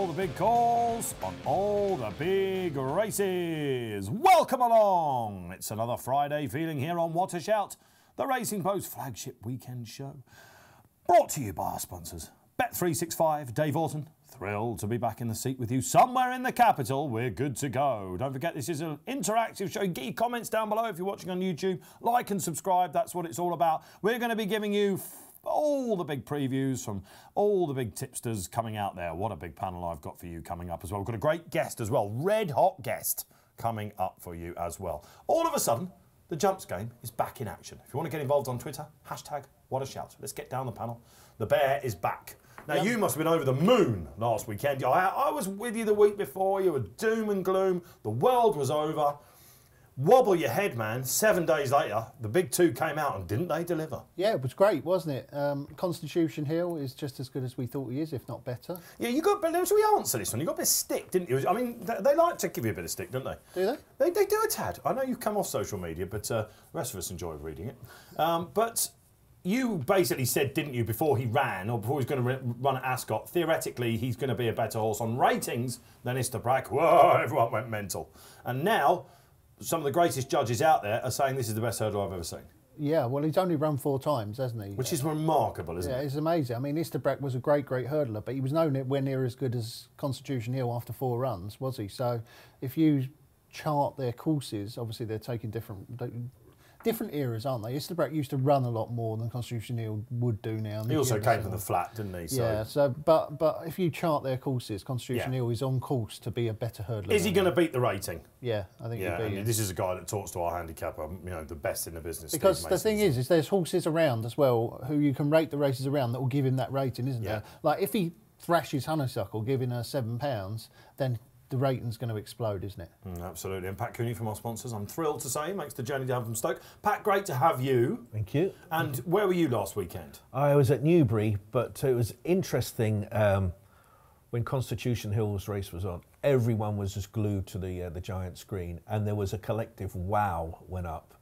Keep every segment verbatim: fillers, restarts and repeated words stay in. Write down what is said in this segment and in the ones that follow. all the big calls on all the big races. Welcome along. It's another Friday feeling here on What a Shout, the Racing Post flagship weekend show. Brought to you by our sponsors, Bet three sixty-five, Dave Orton. Thrilled to be back in the seat with you somewhere in the capital. We're good to go. Don't forget, this is an interactive show. Give comments down below if you're watching on YouTube. Like and subscribe. That's what it's all about. We're going to be giving you all the big previews from all the big tipsters coming out there. What a big panel I've got for you coming up as well. We've got a great guest as well. Red hot guest coming up for you as well. All of a sudden, the jumps game is back in action. If you want to get involved on Twitter, hashtag What a Shout. Let's get down the panel. The bear is back. Now, yep. You must have been over the moon last weekend. I, I was with you the week before. You were doom and gloom. The world was over. Wobble your head, man. Seven days later, the big two came out, and didn't they deliver? Yeah, it was great, wasn't it? Um, Constitution Hill is just as good as we thought he is, if not better. Yeah, you got. But should we answer this one? You got a bit of stick, didn't you? I mean, they, they like to give you a bit of stick, don't they? Do they? They, they do a tad. I know you've come off social media, but uh, the rest of us enjoy reading it. Um, but. You basically said, didn't you, before he ran, or before he was going to run at Ascot, theoretically he's going to be a better horse on ratings than Istabrak. Whoa, everyone went mental. And now, some of the greatest judges out there are saying this is the best hurdle I've ever seen. Yeah, well, he's only run four times, hasn't he? Which is remarkable, isn't it? Yeah, it's amazing. I mean, Istabrak was a great, great hurdler, but he was nowhere near as good as Constitution Hill after four runs, was he? So if you chart their courses, obviously they're taking different... Different eras, aren't they? Istabrak used to run a lot more than Constitution Hill would do now. He also came from the flat, didn't he? So. Yeah, so, but but if you chart their courses, Constitution yeah. Hill is on course to be a better hurdler. Is he going to beat the rating? Yeah, I think yeah, he'll beat it. This is a guy that talks to our handicapper, you know, the best in the business. Because the thing is, is there's horses around as well who you can rate the races around that will give him that rating, isn't yeah. there? Like, if he thrashes Honeysuckle, giving her seven pounds, then... the rating's going to explode, isn't it? Mm, absolutely. And Pat Cooney from our sponsors, I'm thrilled to say, makes the journey down from Stoke. Pat, great to have you. Thank you. And where were you last weekend? I was at Newbury, but it was interesting um, when Constitution Hill's race was on. Everyone was just glued to the, uh, the giant screen, and there was a collective wow went up.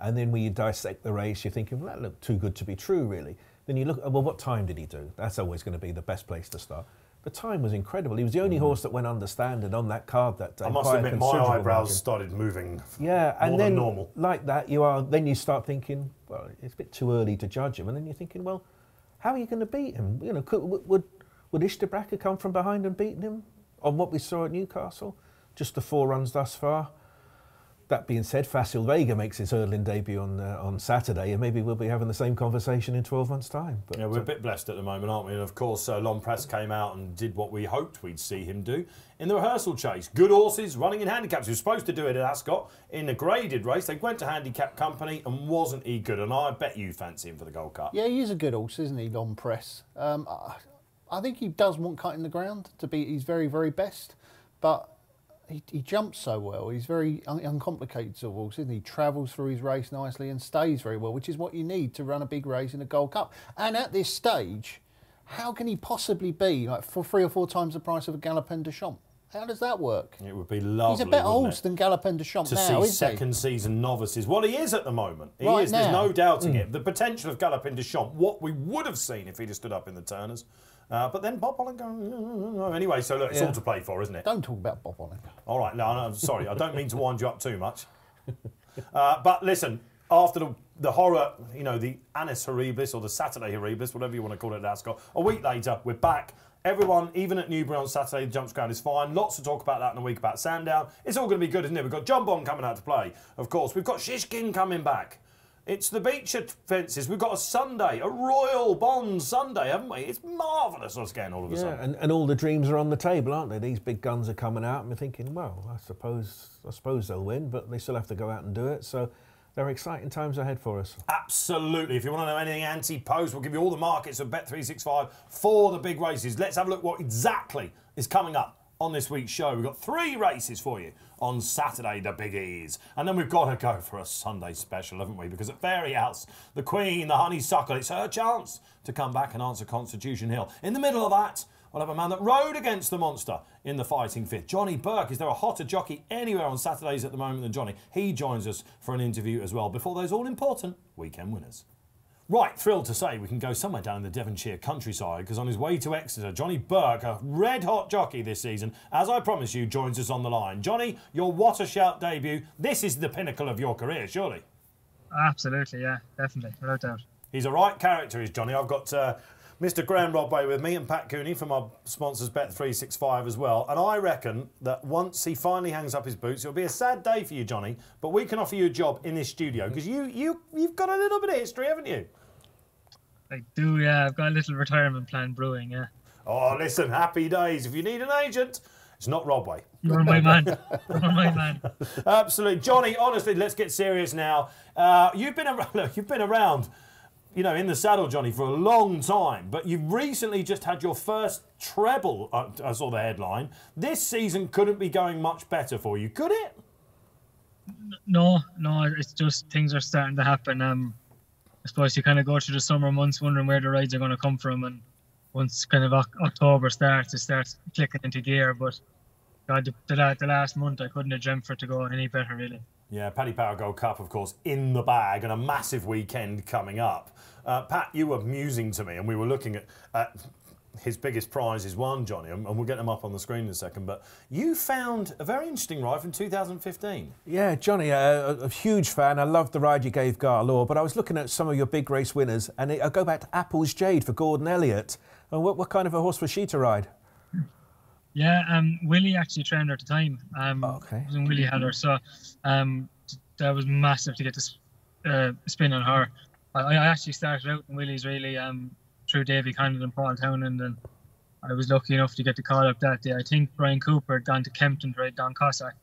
And then when you dissect the race, you're thinking, well, that looked too good to be true, really. Then you look, well, what time did he do? That's always going to be the best place to start. The time was incredible. He was the only mm. horse that went under standard on that card that day. I must admit, my eyebrows margin. started moving. Yeah, and more then than normal. Like that, you are. Then you start thinking, well, it's a bit too early to judge him, and then you're thinking, well, how are you going to beat him? You know, could, would would Istabrak have come from behind and beaten him on what we saw at Newcastle? Just the four runs thus far. That being said, Facil Vega makes his hurdling debut on uh, on Saturday, and maybe we'll be having the same conversation in twelve months' time. But, yeah, we're uh, a bit blessed at the moment, aren't we? And of course, uh, Longpress came out and did what we hoped we'd see him do in the rehearsal chase. Good horses running in handicaps. He was supposed to do it at Ascot in a graded race. They went to Handicap Company, and wasn't he good? And I bet you fancy him for the Gold Cup. Yeah, he is a good horse, isn't he, Longpress? Um, I, I think he does want cutting the ground to be his very, very best, but... He, he jumps so well. He's very un uncomplicated sort of horse, isn't he? He travels through his race nicely and stays very well, which is what you need to run a big race in a Gold Cup. And at this stage, how can he possibly be like for three or four times the price of a Galopin Des Champs? How does that work? It would be lovely. He's a better horse than Galopin Des Champs now, isn't he? To see second-season novices. Well, he is at the moment. He is. There's no doubting mm. it. The potential of Galopin Des Champs, what we would have seen if he'd have stood up in the Turners. Uh, but then Bob Holland going... Anyway, so look, it's yeah. all to play for, isn't it? Don't talk about Bob Holland. All right, no, no, I'm sorry. I don't mean to wind you up too much. Uh, but listen, after the, the horror, you know, the Annus Horribilis or the Saturday Horribilis, whatever you want to call it at Ascot, a week later, we're back. Everyone, even at Newbury on Saturday, the jumps ground is fine. Lots to talk about that in a week about Sandown. It's all going to be good, isn't it? We've got Jonbon coming out to play, of course. We've got Shishkin coming back. It's the Beecher fences. We've got a Sunday, a Royal Bond Sunday, haven't we? It's marvellous what's going all of a yeah, sudden. And, and all the dreams are on the table, aren't they? These big guns are coming out, and we're thinking, well, I suppose, I suppose they'll win, but they still have to go out and do it. So there are exciting times ahead for us. Absolutely. If you want to know anything anti-post, we'll give you all the markets of Bet three sixty-five for the big races. Let's have a look what exactly is coming up on this week's show. We've got three races for you on Saturday, the biggies. And then we've got to go for a Sunday special, haven't we? Because at Fairy House, the Queen, the Honeysuckle, it's her chance to come back and answer Constitution Hill. In the middle of that, we'll have a man that rode against the monster in the Fighting Fifth. Johnny Burke, is there a hotter jockey anywhere on Saturdays at the moment than Johnny? He joins us for an interview as well before those all-important weekend winners. Right, thrilled to say we can go somewhere down in the Devonshire countryside, because on his way to Exeter, Johnny Burke, a red-hot jockey this season, as I promised you, joins us on the line. Johnny, your What a Shout debut, this is the pinnacle of your career, surely? Absolutely, yeah, definitely, no doubt. He's a right character, is Johnny. I've got uh, Mister Graham Rodway with me and Pat Cooney from our sponsors Bet three sixty-five as well. And I reckon that once he finally hangs up his boots, it'll be a sad day for you, Johnny, but we can offer you a job in this studio, because you, you, you've got a little bit of history, haven't you? I do, yeah. I've got a little retirement plan brewing, yeah. Oh, listen, happy days. If you need an agent, it's not Rodway. You're my man. You're my man. Absolutely. Johnny, honestly, let's get serious now. Uh, you've been around, look, you've been around, you know, in the saddle, Johnny, for a long time, but you've recently just had your first treble, uh, I saw the headline. This season couldn't be going much better for you, could it? No, no, it's just things are starting to happen. Um, I suppose you kind of go through the summer months wondering where the rides are going to come from, and once kind of October starts, it starts clicking into gear. But God, the, the last month, I couldn't have dreamt for it to go any better, really. Yeah, Paddy Power Gold Cup, of course, in the bag, and a massive weekend coming up. Uh, Pat, you were musing to me, and we were looking at, at his biggest prize is one, Johnny, and we'll get them up on the screen in a second, but you found a very interesting ride from two thousand fifteen. Yeah, Johnny, uh, a huge fan. I loved the ride you gave Garlaw, but I was looking at some of your big race winners, and it, I go back to Apple's Jade for Gordon Elliott. And what, what kind of a horse was she to ride? Yeah, um, Willie actually trained her at the time. Um, oh, okay. And Willie had her, so um, that was massive to get this uh, spin on her. I, I actually started out in Willie's, really, um, through Davy Condon and Paul Townend, and I was lucky enough to get the call up that day. I think Brian Cooper had gone to Kempton to ride Don Cossack.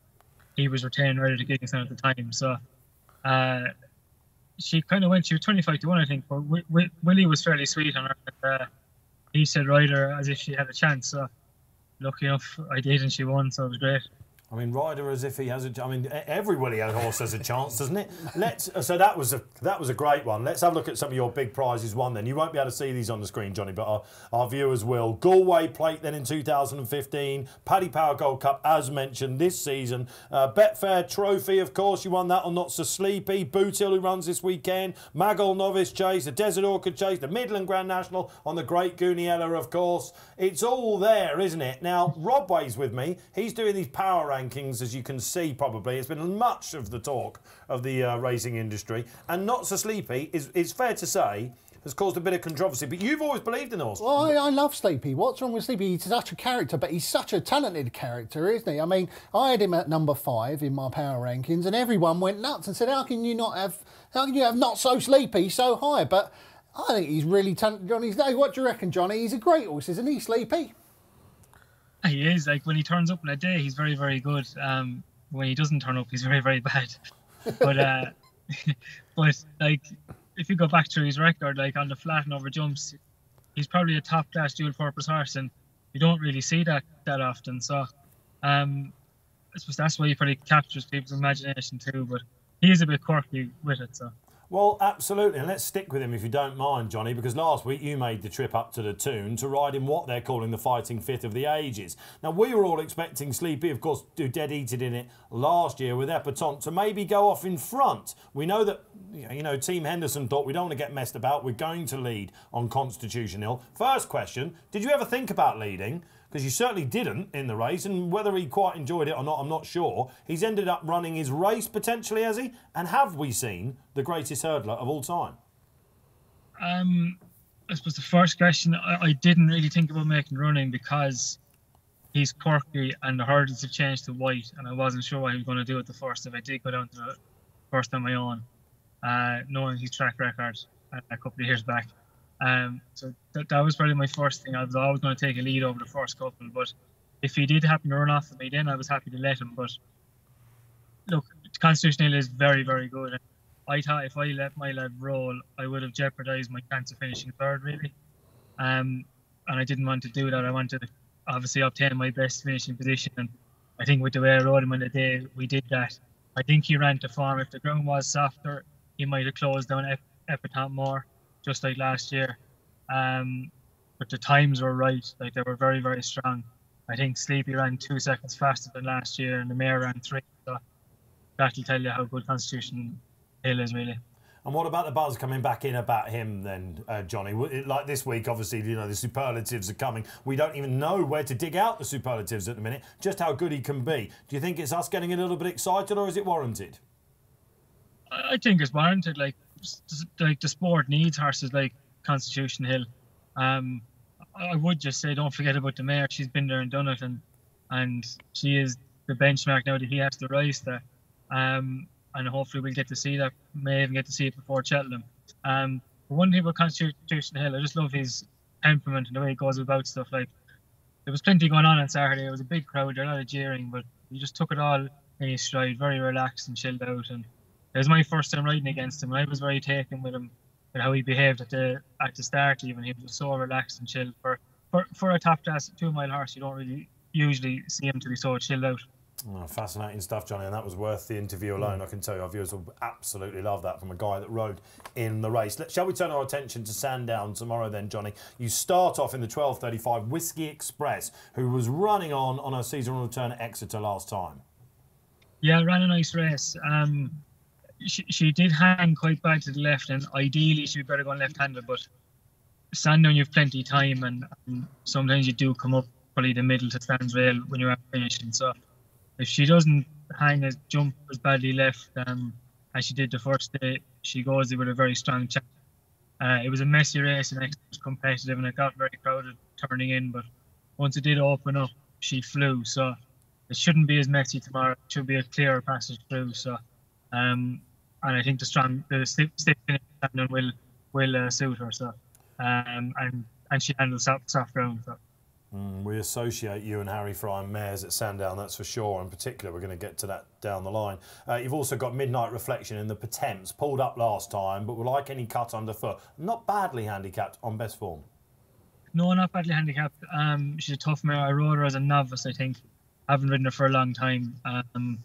He was retained right to Gigginson at the time, so uh, she kind of went, she was twenty-five to one, I think, but w w Willie was fairly sweet on her. And, uh, he said ride her as if she had a chance, so lucky enough I did, and she won, so it was great. I mean, ride her as if he has a... I mean, every Willie O' horse has a chance, doesn't it? Let's. So that was a that was a great one. Let's have a look at some of your big prizes won then. You won't be able to see these on the screen, Johnny, but our, our viewers will. Galway Plate then in two thousand fifteen. Paddy Power Gold Cup, as mentioned, this season. Uh, Betfair Trophy, of course. You won that on Not So Sleepy. Boothill, who runs this weekend. Magall Novice Chase, the Desert Orchid Chase, the Midland Grand National on the Great Gooniella, of course. It's all there, isn't it? Now, Rodway's with me. He's doing these power rankings, as you can see, probably. It's been much of the talk of the uh, racing industry. And Not So Sleepy, is, it's fair to say, has caused a bit of controversy. But you've always believed in horses. Well, I, I love Sleepy. What's wrong with Sleepy? He's such a character, but he's such a talented character, isn't he? I mean, I had him at number five in my power rankings, and everyone went nuts and said, how can you not have, how can you have Not So Sleepy so high? But I think he's really talented, Johnny. What do you reckon, Johnny? He's a great horse, isn't he, Sleepy? He is. Like, when he turns up in a day, he's very, very good. Um, when he doesn't turn up, he's very, very bad. But, uh, but like, if you go back to his record, like, on the flat and over jumps, he's probably a top-class dual-purpose horse, and you don't really see that that often. So, um, I suppose that's why he probably captures people's imagination too. But he is a bit quirky with it, so. Well, absolutely, and let's stick with him if you don't mind, Johnny, because last week you made the trip up to the Toon to ride in what they're calling the Fighting Fifth of the Ages. Now, we were all expecting Sleepy, of course, who dead-eated in it last year with Epitant, to maybe go off in front. We know that, you know, Team Henderson thought, we don't want to get messed about, we're going to lead on Constitution Hill. First question, did you ever think about leading? Because you certainly didn't in the race, and whether he quite enjoyed it or not, I'm not sure. He's ended up running his race, potentially, has he? And have we seen the greatest hurdler of all time? Um, I suppose the first question, I, I didn't really think about making running because he's quirky and the hurdles have changed to white, and I wasn't sure what he was going to do at the first if I did go down to the first on my own, uh, knowing his track record a couple of years back. Um, so th that was probably my first thing. I was always going to take a lead over the first couple, but if he did happen to run off of me, then I was happy to let him. But look, Constitution Hill is very, very good. And I thought if I let my lad roll, I would have jeopardised my chance of finishing third, really. Um, and I didn't want to do that. I wanted to obviously obtain my best finishing position. And I think with the way I rode him on the day, we did that. I think he ran to form. If the ground was softer, he might have closed down Ep Epitant more, just like last year. Um, but the times were right. Like, they were very, very strong. I think Sleepy ran two seconds faster than last year, and the mare ran three. So that'll tell you how good Constitution Hill is, really. And what about the buzz coming back in about him then, uh, Johnny? Like this week, obviously, you know, the superlatives are coming. We don't even know where to dig out the superlatives at the minute, just how good he can be. Do you think it's us getting a little bit excited, or is it warranted? I think it's warranted. Like, like the sport needs horses like Constitution Hill. Um, I would just say, don't forget about the mare. She's been there and done it, and and she is the benchmark now that he has to rise there. Um, and hopefully we'll get to see that. May even get to see it before Cheltenham. Um, one thing about Constitution Hill, I just love his temperament and the way he goes about stuff. Like, there was plenty going on on Saturday. It was a big crowd. There was a lot of jeering, but he just took it all in his stride, very relaxed and chilled out. And it was my first time riding against him, and I was very taken with him and how he behaved at the at the start. Even he was just so relaxed and chilled. For for for a top class two mile horse, you don't really usually see him to be so chilled out. Oh, fascinating stuff, Johnny, and that was worth the interview alone. I can tell you our viewers will absolutely love that from a guy that rode in the race. Let, shall we turn our attention to Sandown tomorrow then, Johnny? You start off in the twelve thirty-five Whiskey Express, who was running on on her seasonal return at Exeter last time. Yeah, ran a nice race. Um, she, she did hang quite bad to the left, and ideally she'd better go on left-handed, but Sandown, you've plenty of time, and, and sometimes you do come up probably the middle to Stan's rail when you're at finishing, so... If she doesn't hang as jump as badly left um, as she did the first day, she goes there with a very strong chance. Uh, it was a messy race and it was competitive, and it got very crowded turning in. But once it did open up, she flew. So it shouldn't be as messy tomorrow. It should be a clearer passage through. So, um, and I think the strong, the stiff finish will will uh, suit her. So, um, and and she handles soft, soft ground. So. Mm, we associate you and Harry Fry and mares at Sandown, that's for sure. In particular, we're going to get to that down the line. Uh, you've also got Midnight Reflection in the Potemps, pulled up last time, but were like any cut underfoot. Not badly handicapped on best form. No, not badly handicapped. Um, she's a tough mare. I rode her as a novice, I think. I haven't ridden her for a long time, um,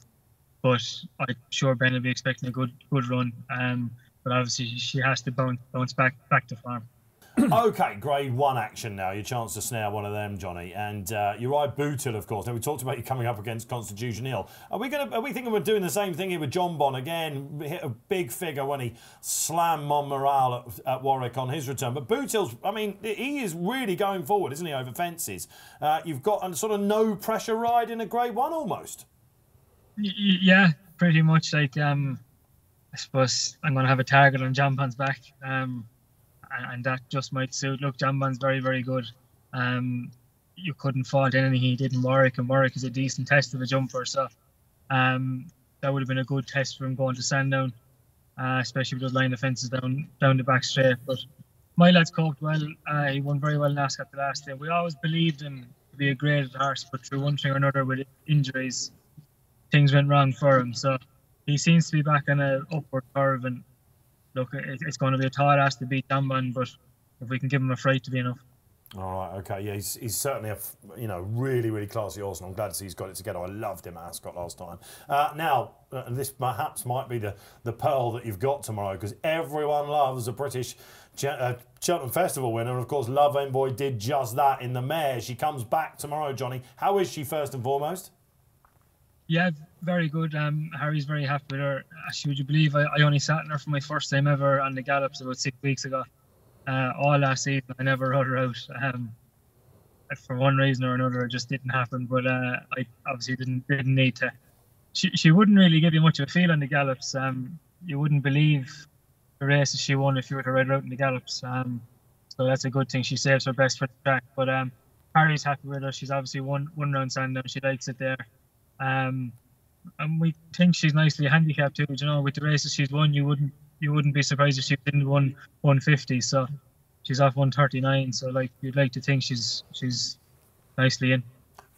but I'm sure Ben will be expecting a good good run. Um, but obviously, she has to bounce, bounce back back to form. OK, grade one action now. Your chance to snare one of them, Johnny. And uh, you ride Boothill, of course. Now, we talked about you coming up against Constitution Hill. Are we going to, are we thinking we're doing the same thing here with Jonbon again? Hit a big figure when he slammed Montmorillon at, at Warwick on his return. But Boothill's, I mean, he is really going forward, isn't he, over fences? Uh, you've got a sort of no-pressure ride in a grade one almost. Yeah, pretty much. Like, um, I suppose I'm going to have a target on Jonbon's back. Um... And that just might suit. Look, Jonbon's very, very good. Um, you couldn't fault anything he did in Warwick, and Warwick is a decent test of a jumper. So um, that would have been a good test for him going to Sandown, uh, especially with those line of fences down down the back straight. But my lad's coped well. Uh, he won very well last at the last day. We always believed him to be a great horse, but through one thing or another with injuries, things went wrong for him. So he seems to be back on an upward curve, and look, it's going to be a tight ass to beat Jonbon, but if we can give him a fright to be enough. All right, OK, yeah, he's, he's certainly a, you know, really, really classy horse, and I'm glad to see he's got it together. I loved him at Ascot last time. Uh, now, uh, this perhaps might be the, the pearl that you've got tomorrow, because everyone loves a British Ch uh, Cheltenham Festival winner, and of course, Love Envoy did just that in the mare. She comes back tomorrow, Johnny. How is she, first and foremost? Yeah, very good. Um, Harry's very happy with her. Actually, would you believe I, I only sat in her for my first time ever on the gallops about six weeks ago. Uh, all last season, I never rode her out. Um, for one reason or another, it just didn't happen. But uh, I obviously didn't didn't need to. She she wouldn't really give you much of a feel on the gallops. Um, you wouldn't believe the races she won if you were to ride her out in the gallops. Um, so that's a good thing. She saves her best for the track. But um, Harry's happy with her. She's obviously won one round Sandown. She likes it there. Um, and we think she's nicely handicapped too. You know, with the races she's won, you wouldn't you wouldn't be surprised if she didn't win one fifty. So she's off one thirty-nine. So like, you'd like to think she's she's nicely in.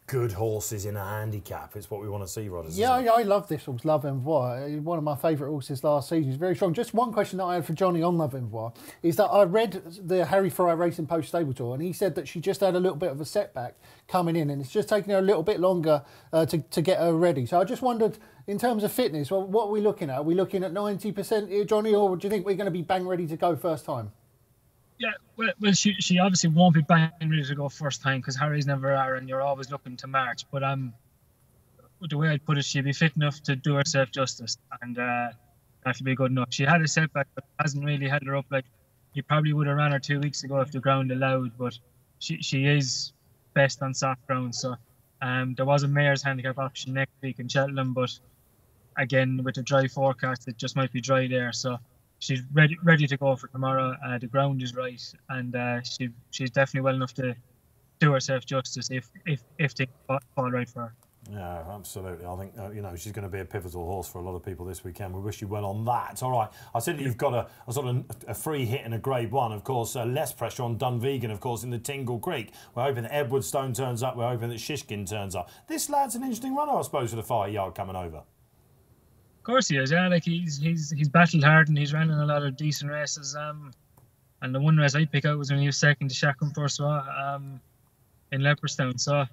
Good horses in a handicap. It's what we want to see, Rodders. Yeah, I, I love this horse, Love Envoy. One of my favourite horses last season. He's very strong. Just one question that I had for Johnny on Love Envoy is that I read the Harry Fry Racing Post Stable Tour, and he said that she just had a little bit of a setback coming in, and it's just taking her a little bit longer uh, to, to get her ready. So I just wondered, in terms of fitness, well, what are we looking at? Are we looking at ninety percent here, Johnny, or do you think we're going to be bang ready to go first time? Yeah, well, well she, she obviously won't be bang ready to go first time, because Harry's never are, and you're always looking to March. But um, the way I'd put it, she'd be fit enough to do herself justice. And uh, that to be good enough. She had a setback, but hasn't really held her up. Like, you probably would have ran her two weeks ago if the ground allowed, but she she is best on soft ground. So um, there was a mayor's handicap option next week in Cheltenham, but again, with the dry forecast, it just might be dry there. So she's ready ready to go for tomorrow. Uh, the ground is right, and uh, she she's definitely well enough to do herself justice if if if they fall right for her. Yeah, absolutely. I think, uh, you know, she's going to be a pivotal horse for a lot of people this weekend. We wish you well on that. All right. I said that you've got a, a sort of a free hit and a grade one, of course. Uh, less pressure on Dunvegan, of course, in the Tingle Creek. We're hoping that Edwardstone turns up. We're hoping that Shishkin turns up. This lad's an interesting runner, I suppose, for the Fire Yard coming over. Of course he is, yeah. Like, he's he's he's battled hard and he's running a lot of decent races. Um, and the one race I pick out was when he was second to Shackham Pursuit, um in Leopardstown. So,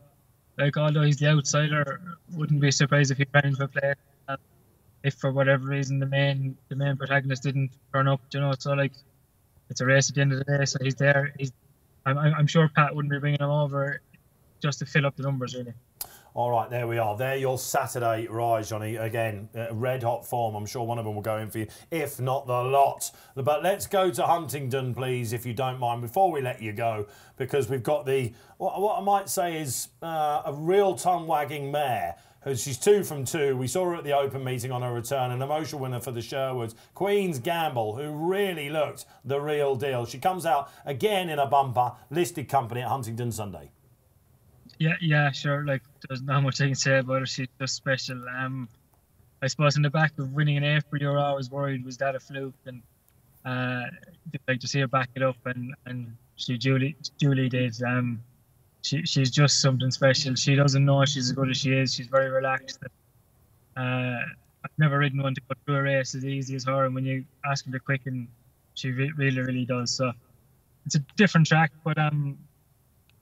like, although he's the outsider, wouldn't be surprised if he ran for a play. Um, if for whatever reason the main the main protagonist didn't turn up, you know. So, like, it's a race at the end of the day. So he's there. He's, I'm I'm sure Pat wouldn't be bringing him over just to fill up the numbers, really. All right, there we are. There your Saturday rise, Johnny. Again, uh, red hot form. I'm sure one of them will go in for you, if not the lot. But let's go to Huntingdon, please, if you don't mind, before we let you go, because we've got the what, what I might say is uh, a real tongue wagging mare. She's two from two. We saw her at the open meeting on her return, an emotional winner for the Sherwoods. Queen's Gamble, who really looked the real deal. She comes out again in a bumper, listed company at Huntingdon Sunday. Yeah, yeah, sure. Like, there's not much I can say about her. She's just special. Um, I suppose in the back of winning in April, you're always worried, was that a fluke? And uh, like to see her back it up, and and she duly duly did. Um, she she's just something special. She doesn't know she's as good as she is. She's very relaxed. And, uh, I've never ridden one to go through a race as easy as her. And when you ask her to quicken, she re really really does. So it's a different track, but um.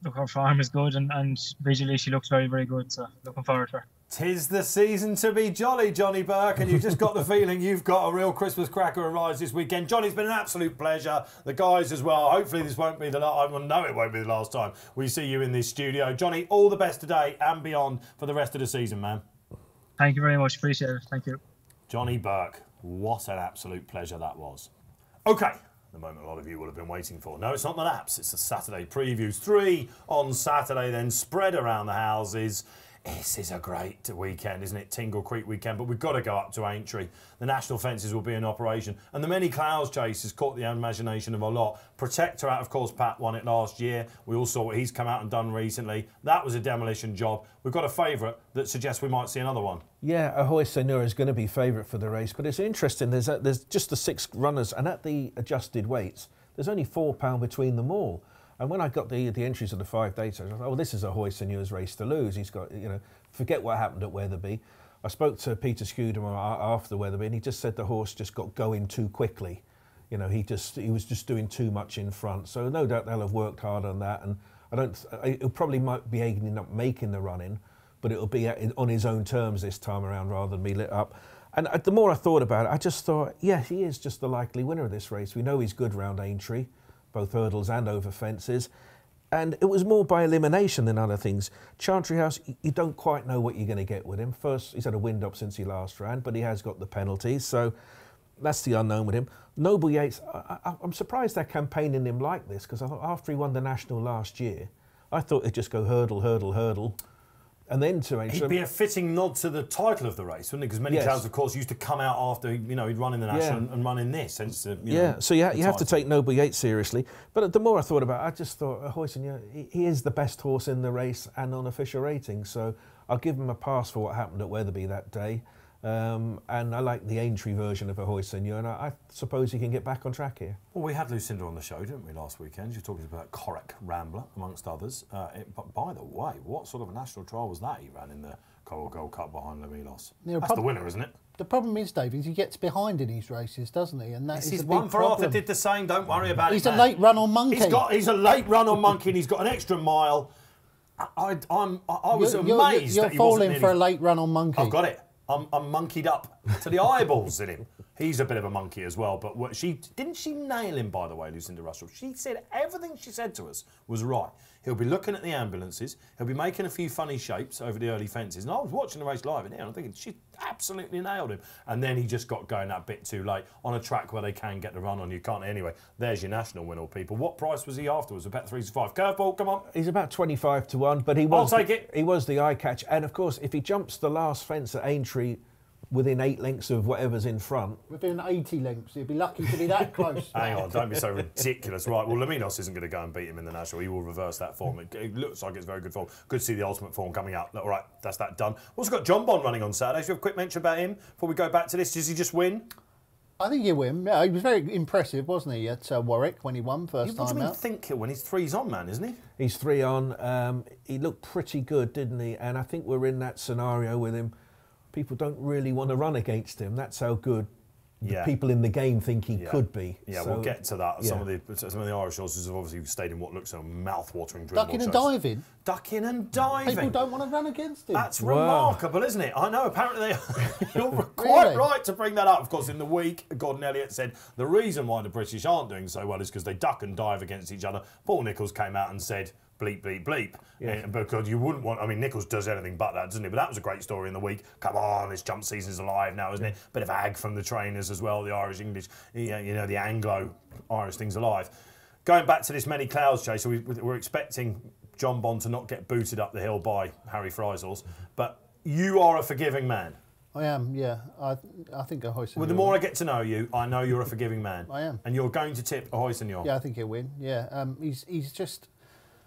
Look, her form is good, and, and visually she looks very, very good, so looking forward to her. Tis the season to be jolly, Johnny Burke, and you've just got the feeling you've got a real Christmas cracker and rise this weekend. Johnny, it's been an absolute pleasure. The guys as well. Hopefully this won't be the last... I know it won't be the last time we see you in this studio. Johnny, all the best today and beyond for the rest of the season, man. Thank you very much. Appreciate it. Thank you. Johnny Burke, what an absolute pleasure that was. OK. The moment a lot of you will have been waiting for. No, it's not the laps, it's the Saturday previews. Three on Saturday, then spread around the houses. This is a great weekend, isn't it? Tingle Creek weekend, but we've got to go up to Aintree. The national fences will be in operation, and the Many Clouds chase has caught the imagination of a lot. Protector Out, of course, Pat won it last year. We all saw what he's come out and done recently. That was a demolition job. We've got a favourite that suggests we might see another one. Yeah, Ahoy Senura is going to be favourite for the race, but it's interesting. There's a, there's just the six runners, and at the adjusted weights, there's only four pound between them all. And when I got the the entries of the five dates, I was like, oh, this is a Ahoy Seneur's race to lose. He's got, you know, forget what happened at Wetherby. I spoke to Peter Scudamore after Wetherby, and he just said the horse just got going too quickly. You know, he just he was just doing too much in front. So no doubt they'll have worked hard on that. And I don't, it probably might be ending up making the run in, but it'll be on his own terms this time around rather than be lit up. And the more I thought about it, I just thought, yeah, he is just the likely winner of this race. We know he's good round Aintree, both hurdles and over fences, and it was more by elimination than other things. Chantry House, you don't quite know what you're going to get with him. First, he's had a wind up since he last ran, but he has got the penalties, so that's the unknown with him. Noble Yates, I, I, I'm surprised they're campaigning him like this, because I thought after he won the National last year, I thought they'd just go hurdle, hurdle, hurdle, and then to Aintree. It'd be a fitting nod to the title of the race, wouldn't it? Because Many yes. Clouds, of course, used to come out after, you know, he'd run in the National yeah. and, and run in this. Hence the, you yeah, know, so you, ha the you have to take Noble Yates seriously. But the more I thought about it, I just thought, uh, Hoysen, you know, he, he is the best horse in the race and on official ratings. So I'll give him a pass for what happened at Wetherby that day. Um, and I like the Aintree version of Ahoy Senor, and I, I suppose he can get back on track here. Well, we had Lucinda on the show, didn't we, last weekend? She was talking about Corrick Rambler, amongst others. Uh, it, but by the way, what sort of a national trial was that he ran in the Coral Gold Cup behind Lamilos? Yeah, that's the winner, isn't it? The problem is, Dave, is he gets behind in these races, doesn't he? And that yes, is he's the one for Arthur did the same, don't worry about he's it. He's a late run on Monkey. He's, got, he's a late run on Monkey, and he's got an extra mile. I, I'm, I, I was you're, amazed you're, you're that he falling wasn't for nearly... a late run on Monkey. I've got it. I'm, I'm monkeyed up to the eyeballs in him. He's a bit of a monkey as well, but what she didn't she nail him, by the way, Lucinda Russell. She said everything she said to us was right. He'll be looking at the ambulances. He'll be making a few funny shapes over the early fences. And I was watching the race live in here, and I'm thinking, she absolutely nailed him. And then he just got going that bit too late on a track where they can get the run on. You can't anyway. There's your national winner, people. What price was he afterwards? About three to five. Curveball, come on. He's about twenty-five to one, but he was I'll take the, it. He was the eye catch. And of course, if he jumps the last fence at Aintree within eight lengths of whatever's in front. Within eighty lengths, he'd be lucky to be that close. Hang on, don't be so ridiculous. Right, well, Laminos isn't going to go and beat him in the National. He will reverse that form. It, it looks like it's very good form. Good to see the ultimate form coming out. All right, that's that done. We've also got Jonbon running on Saturday. Should we have a quick mention about him before we go back to this? Does he just win? I think he'll win. Yeah, he was very impressive, wasn't he, at uh, Warwick when he won first yeah, what time do you mean out? Think he'll win? He's three's on, man, isn't he? He's three on. Um, he looked pretty good, didn't he? And I think we're in that scenario with him. People don't really want to run against him. That's how good yeah. the people in the game think he yeah. could be. Yeah, so, we'll get to that. Some yeah. of the some of the Irish horses have obviously stayed in what looks a mouth-watering dream. Ducking and diving. Ducking and diving. People don't want to run against him. That's wow. remarkable, isn't it? I know, apparently they you're quite really? right to bring that up. Of course, in the week, Gordon Elliott said the reason why the British aren't doing so well is because they duck and dive against each other. Paul Nicholls came out and said, bleep, bleep, bleep. Yeah. Uh, because you wouldn't want, I mean, Nicholls does anything but that, doesn't he? But that was a great story in the week. Come on, this jump season's alive now, isn't it? Bit of ag from the trainers as well, the Irish, English, you know, you know the Anglo-Irish thing's alive. Going back to this many clouds chase, so we, we're expecting Jonbon to not get booted up the hill by Harry Fry's horse, but you are a forgiving man. I am, yeah. I I think a Hoysenor. Well, the more I get to know you, I know you're a forgiving man. I am. And you're going to tip a Hoysenor. Yeah, I think he'll win, yeah. Um, he's he's just...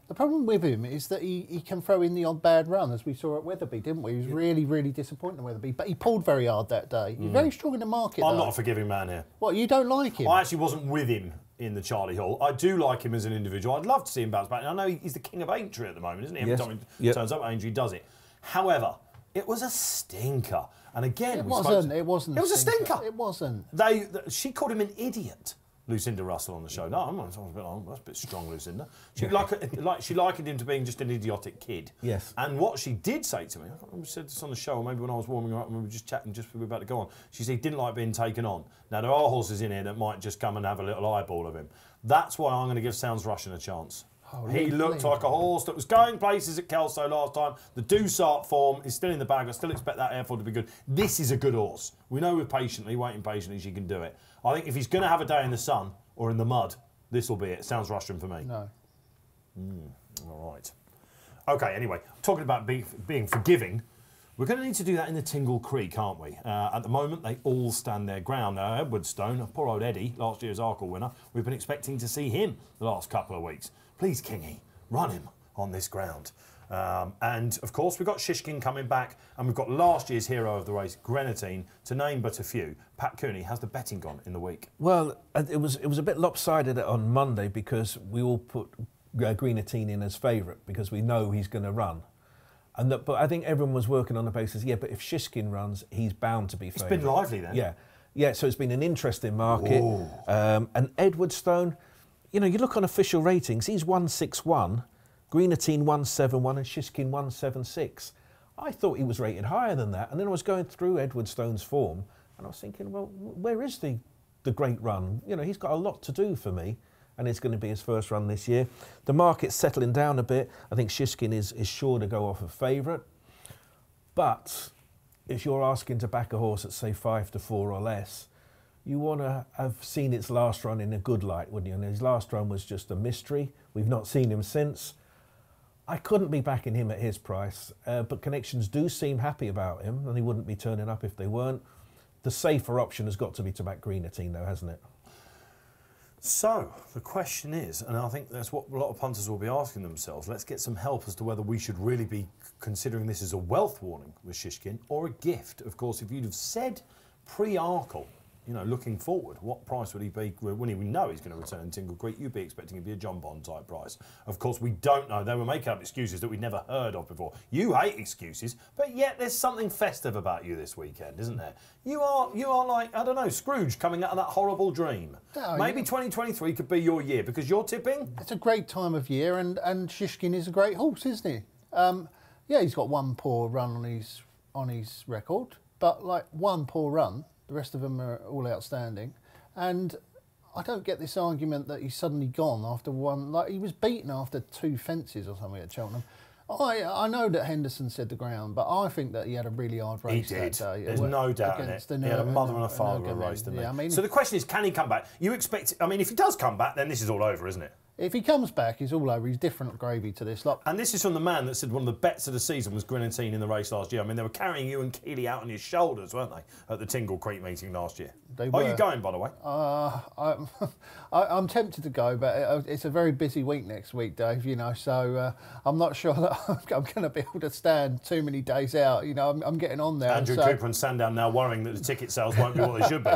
The problem with him is that he, he can throw in the odd bad run, as we saw at Wetherby, didn't we? He was yeah. really, really disappointing at Wetherby, but he pulled very hard that day. He's mm. very strong in the market. I'm though. not a forgiving man here. What, you don't like him? I actually wasn't with him in the Charlie Hall. I do like him as an individual. I'd love to see him bounce back. And I know he's the king of Aintree at the moment, isn't he? Every yes. time he yep. turns up, Aintree does it. However, it was a stinker. And again, it wasn't. It wasn't. It was a stinker. stinker. It wasn't. They. The, she called him an idiot. Lucinda Russell on the show. No, I'm not, I'm a bit, I'm, that's a bit strong, Lucinda. She, yeah. like, like, she likened him to being just an idiotic kid. Yes. And what she did say to me, I remember she said this on the show, or maybe when I was warming her up and we were just chatting just we were about to go on, she said he didn't like being taken on. Now, there are horses in here that might just come and have a little eyeball of him. That's why I'm going to give Sounds Russian a chance. Oh, he really looked like a horse that was going places at Kelso last time. The Dusart form is still in the bag. I still expect that airfield to be good. This is a good horse. We know we're patiently, waiting patiently, she can do it. I think if he's going to have a day in the sun or in the mud, this will be it. Sounds Russian for me. No. Mm, all right. Okay, anyway, talking about be, being forgiving, we're going to need to do that in the Tingle Creek, aren't we? Uh, at the moment, they all stand their ground. Now, Edwardstone, poor old Eddie, last year's Arkle winner, we've been expecting to see him the last couple of weeks. Please, Kingy, run him on this ground. Um, and, of course, we've got Shishkin coming back, and we've got last year's hero of the race, Greaneteen, to name but a few. Pat Cooney, how's the betting gone in the week? Well, it was it was a bit lopsided on Monday because we all put uh, Greaneteen in as favourite because we know he's going to run. And that, but I think everyone was working on the basis, yeah, but if Shishkin runs, he's bound to be favourite. It's been lively then. Yeah, yeah. So it's been an interesting market. Um, and Edwardstone, you know, you look on official ratings, he's one six one. Greaneteen one seven one and Shishkin one seven six. I thought he was rated higher than that. And then I was going through Edwardstone's form and I was thinking, well, where is the, the great run? You know, he's got a lot to do for me and it's going to be his first run this year. The market's settling down a bit. I think Shishkin is, is sure to go off a favourite. But if you're asking to back a horse at, say, five to four or less, you want to have seen its last run in a good light, wouldn't you? And his last run was just a mystery. We've not seen him since. I couldn't be backing him at his price, uh, but connections do seem happy about him, and he wouldn't be turning up if they weren't. The safer option has got to be to back Greaneteen, though, hasn't it? So, the question is, and I think that's what a lot of punters will be asking themselves, let's get some help as to whether we should really be considering this as a wealth warning with Shishkin, or a gift. Of course, if you'd have said pre-Arkle, you know, looking forward, what price would he be? When he, we know he's going to return in Tingle Creek, you'd be expecting it to be a Jonbon type price. Of course, we don't know. They were making up excuses that we'd never heard of before. You hate excuses, but yet there's something festive about you this weekend, isn't there? You are, you are like, I don't know, Scrooge coming out of that horrible dream. No, maybe twenty twenty-three could be your year because you're tipping. It's a great time of year, and and Shishkin is a great horse, isn't he? Um, yeah, he's got one poor run on his on his record, but like one poor run. The rest of them are all outstanding. And I don't get this argument that he's suddenly gone after one. Like, he was beaten after two fences or something at Cheltenham. I, I know that Henderson said the ground, but I think that he had a really hard race that day. There's no doubt in it. He had a mother and a father who raced him. Yeah, I mean, so the question is, can he come back? You expect, I mean, if he does come back, then this is all over, isn't it? If he comes back, he's all over. He's different gravy to this lot. And this is from the man that said one of the bets of the season was Greaneteen in the race last year. I mean, they were carrying you and Keeley out on his shoulders, weren't they, at the Tingle Creek meeting last year? They were. Are you going, by the way? Uh, I'm, I'm tempted to go, but it's a very busy week next week, Dave, you know, so uh, I'm not sure that I'm going to be able to stand too many days out. You know, I'm, I'm getting on there. Andrew so. Cooper and Sandown now worrying that the ticket sales won't be what they should be.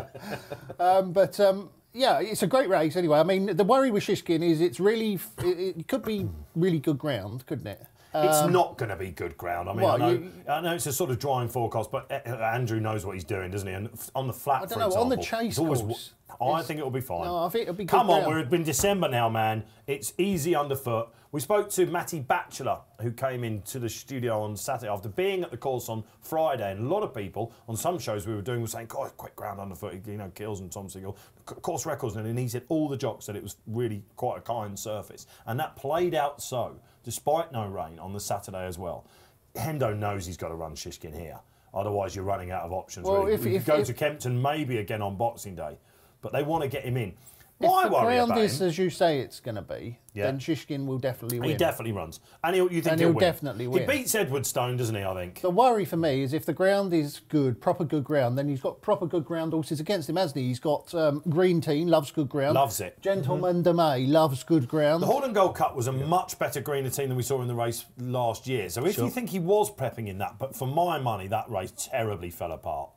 um, but... Um, Yeah, it's a great race anyway. I mean, the worry with Shishkin is it's really, it, it could be really good ground, couldn't it? Um, it's not going to be good ground. I mean, well, I, know, you, I know it's a sort of drying forecast, but Andrew knows what he's doing, doesn't he? And on the flat, I don't for know, example, on the chase always, course. I think it'll be fine. No, I think it'll be good Come on, ground. We're been December now, man. It's easy underfoot. We spoke to Matty Batchelor, who came into the studio on Saturday after being at the course on Friday, and a lot of people on some shows we were doing were saying, God, quick ground underfoot, you know, Kills and Tom Segal, course records, and he said all the jocks said it was really quite a kind surface, and that played out so, despite no rain on the Saturday as well. Hendo knows he's got to run Shishkin here, otherwise you're running out of options. Well, really. if, if, if go if, to Kempton maybe again on Boxing Day, but they want to get him in. If the ground is as you say it's going to be, yeah. then Shishkin will definitely win. He definitely runs. And he'll, you think and he'll, he'll win. definitely win. He beats Edwardstone, doesn't he, I think? The worry for me is if the ground is good, proper good ground, then he's got proper good ground horses against him, hasn't he? He's got um, Greaneteen, loves good ground. Loves it. Gentleman mm-hmm. de May loves good ground. The Horn and Gold Cup was a yeah. much better Greaneteen than we saw in the race last year. So if sure. you think he was prepping in that, but for my money, that race terribly fell apart.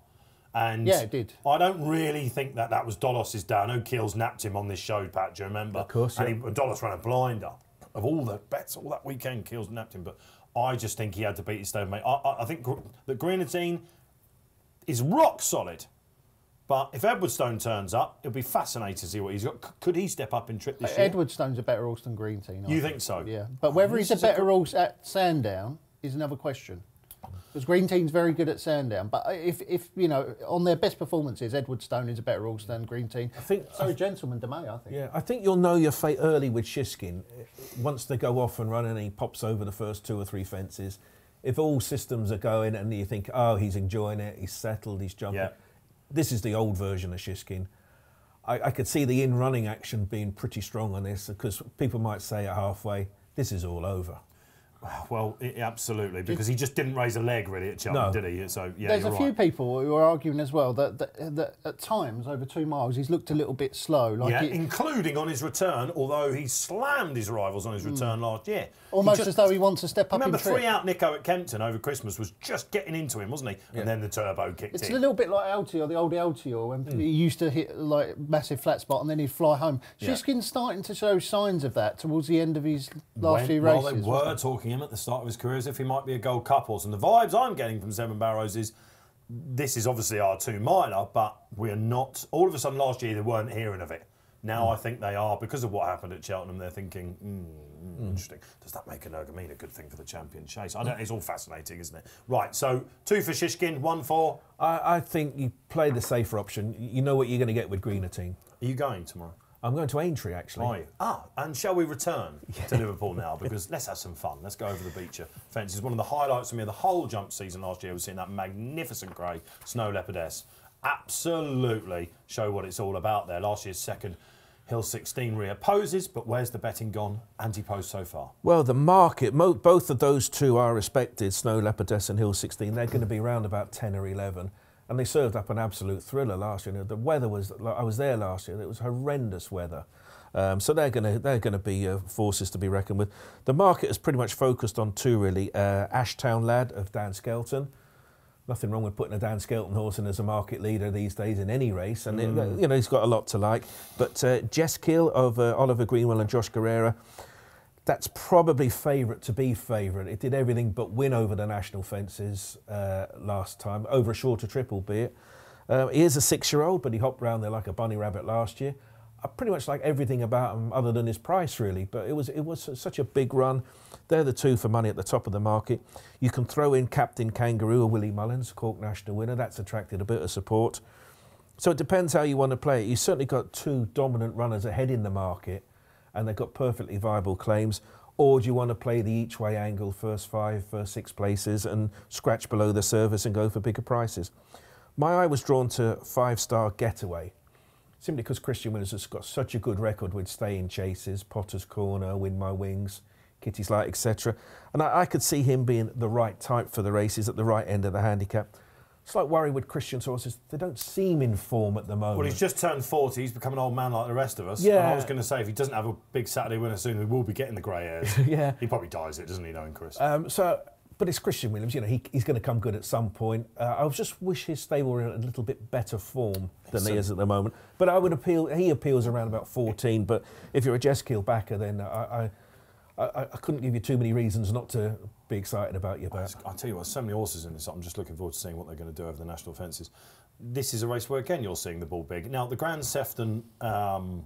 And yeah, it did. I don't really think that that was Dolos's day. I know Keels napped him on this show, Pat, do you remember? Of course, yeah. And he, Dolos ran a blinder. Of all the bets, all that weekend, Keels napped him. But I just think he had to beat his stablemate. I, I think that Greaneteen is rock solid. But if Edwardstone turns up, it'll be fascinating to see what he's got. C could he step up and trip this uh, year? Edwardstone's a better horse than Greaneteen. You think, think so? Yeah. But whether oh, he's a better horse at Sandown is another question. Because Greenteens very good at Sandown, but if, if you know, on their best performances, Edwardstone is a better horse than Greaneteen. I think so. Gentleman de May, I think. Yeah, I think you'll know your fate early with Shishkin. Once they go off and run, and he pops over the first two or three fences. If all systems are going, and you think, oh, he's enjoying it, he's settled, he's jumping. Yeah. This is the old version of Shishkin. I, I could see the in-running action being pretty strong on this, because people might say at halfway, this is all over. Well, it, absolutely, because he just didn't raise a leg really at Cheltenham, no. did he? So yeah, there's you're a few right. people who are arguing as well that, that that at times over two miles he's looked a little bit slow, like yeah, it, including on his return. Although he slammed his rivals on his return mm. last year, almost just, as though he wants to step up. Remember, in three trip. out Nico at Kempton over Christmas was just getting into him, wasn't he? Yeah. And then the turbo kicked it's in. It's a little bit like Altior, the old Altior, when mm. he used to hit like massive flat spot and then he'd fly home. Yeah. Shishkin's starting to show signs of that towards the end of his last when, few races. Well, they were talking. Him at the start of his career as if he might be a gold cup horse, and the vibes I'm getting from Seven Barrows is this is obviously our two minor, but we're not all of a sudden last year they weren't hearing of it. Now mm. I think they are, because of what happened at Cheltenham. They're thinking mm, mm. interesting, does that make Anogamine a good thing for the champion chase? I don't, it's all fascinating, isn't it? Right, so two for Shishkin, one for I, I think you play the safer option. You know what you're going to get with Greaneteen. Are you going tomorrow? I'm going to Aintree, actually. Are you? Ah, and shall we return yeah. to Liverpool now? Because let's have some fun. Let's go over the Beecher fences. One of the highlights for me of the whole jump season last year was seeing that magnificent grey Snow Leopardess. Absolutely show what it's all about there. Last year's second Hill sixteen reopposes, but where's the betting gone anti-post so far? Well, the market, mo both of those two are respected, Snow Leopardess and Hill sixteen. They're going to be around about ten or eleven. And they served up an absolute thriller last year. The weather was, I was there last year, it was horrendous weather. Um, so they're going to they're going to be uh, forces to be reckoned with. The market is pretty much focused on two, really. Uh, Ashtown Lad of Dan Skelton. Nothing wrong with putting a Dan Skelton horse in as a market leader these days in any race. And, mm. it, you know, he's got a lot to like. But uh, Jess Keel of uh, Oliver Greenwell and Josh Guerrera, that's probably favourite to be favourite. It did everything but win over the national fences uh, last time, over a shorter trip, albeit. Um, he is a six-year-old, but he hopped around there like a bunny rabbit last year. I pretty much like everything about him other than his price, really, but it was, it was such a big run. They're the two for money at the top of the market. You can throw in Captain Kangaroo or Willie Mullins, Cork National winner. That's attracted a bit of support. So it depends how you want to play it. You've certainly got two dominant runners ahead in the market and they've got perfectly viable claims. Or do you want to play the each way angle, first five, first six places, and scratch below the surface and go for bigger prices? My eye was drawn to Five Star Getaway, simply because Christian Williams has got such a good record with stay-in chases, Potter's Corner, Win My Wings, Kitty's Light, et cetera. And I, I could see him being the right type for the races at the right end of the handicap. Slight worry with Christian's horses, they don't seem in form at the moment. Well, he's just turned forty, he's become an old man like the rest of us. Yeah. And I was going to say, if he doesn't have a big Saturday winner soon, we will be getting the grey hairs. Yeah. He probably dyes it, doesn't he, knowing Chris? Um, so, but it's Christian Williams, you know, he, he's going to come good at some point. Uh, I just wish his stable were in a little bit better form than so, he is at the moment. But I would appeal, he appeals around about fourteen, but if you're a Jess Keel backer, then I, I, I, I couldn't give you too many reasons not to be excited about your bet. I'll tell you what, so many horses in this, I'm just looking forward to seeing what they're going to do over the national fences. This is a race where, again, you're seeing the ball big. Now, the Grand Sefton um,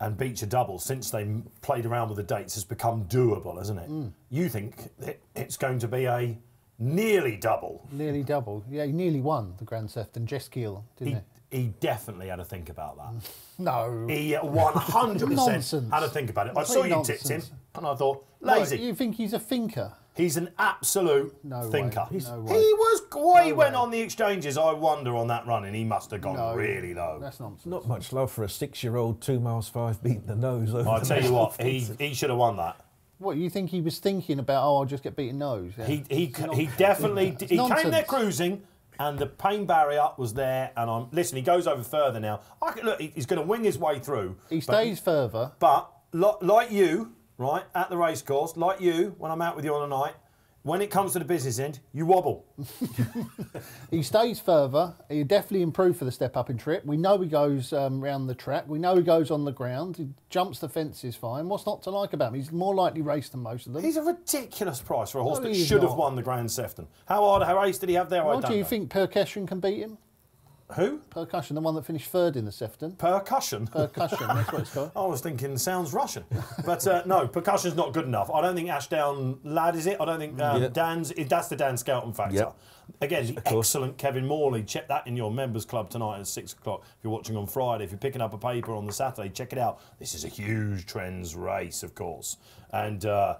and Beecher Double, since they played around with the dates, has become doable, hasn't it? Mm. You think it, it's going to be a nearly double. Nearly double. Yeah, he nearly won the Grand Sefton, Jess Keel, didn't he? He definitely had a think about that. No. He one hundred percent had a think about it. That's I saw you nonsense. tipped him, and I thought, lazy. What, you think he's a thinker? He's an absolute no thinker. Way. No way. He was. Why no he went way. on the exchanges, I wonder, on that run, and he must have gone no, really low. That's nonsense. Not much love for a six-year-old two miles five beating the nose. Over I'll the tell you what, he he should have won that. What, you think he was thinking about? Oh, I'll just get beaten nose. Yeah. He he he definitely he nonsense. came there cruising, and the pain barrier was there. And I'm listen. He goes over further now. I can, look, he's going to wing his way through. He stays but, further. But like you. Right, at the racecourse, like you, when I'm out with you on a night, when it comes to the business end, you wobble. He stays further. He definitely improved for the step-up in trip. We know he goes um, round the track. We know he goes on the ground. He jumps the fences fine. What's not to like about him? He's more likely raced than most of them. He's a ridiculous price for a horse no, that should not. have won the Grand Sefton. How hard a race did he have there? Well, I don't do you know. think Percussion can beat him? Who? Percussion, the one that finished third in the Sefton. Percussion? Percussion, that's what it's called. I was thinking sounds Russian. But uh, no, Percussion's not good enough. I don't think Ashdown Ladd is it. I don't think um, yep. Dan's... That's the Dan Skelton factor. Yep. Again, the excellent Kevin Morley. Check that in your members club tonight at six o'clock. If you're watching on Friday, if you're picking up a paper on the Saturday, check it out. This is a huge trends race, of course. And... Uh,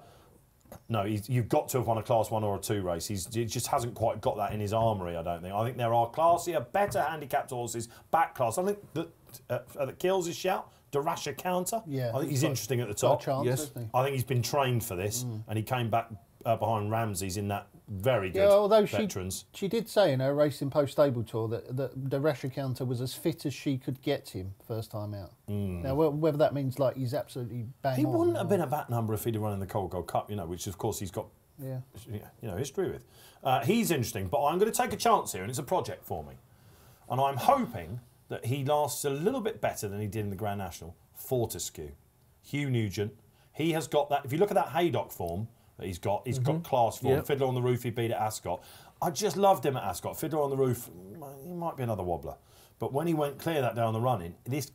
No, he's, you've got to have won a class one or a two race. He's, he just hasn't quite got that in his armoury, I don't think. I think there are classier, better handicapped horses, back class. I think that, uh, that Kills his shout, Darasha Counter. Yeah, I think he's interesting at the top. Chance, yes. I think he's been trained for this, mm. and he came back uh, behind Ramsey's in that very good yeah, although veterans. She, she did say in her Racing Post Stable Tour that, that Darasha Counter was as fit as she could get him first time out. Mm. Now, whether that means like he's absolutely bang He on wouldn't have been a bat number if he'd have run in the Cold Gold Cup, you know, which of course he's got yeah. you know, history with. Uh, he's interesting, but I'm going to take a chance here, and it's a project for me. And I'm hoping that he lasts a little bit better than he did in the Grand National. Fortescue, Hugh Nugent, he has got that. If you look at that Haydock form, that he's got, he's mm-hmm. got class form. Yep. Fiddler on the Roof, he beat at Ascot. I just loved him at Ascot. Fiddler on the Roof, he might be another wobbler. But when he went clear that day on the running, this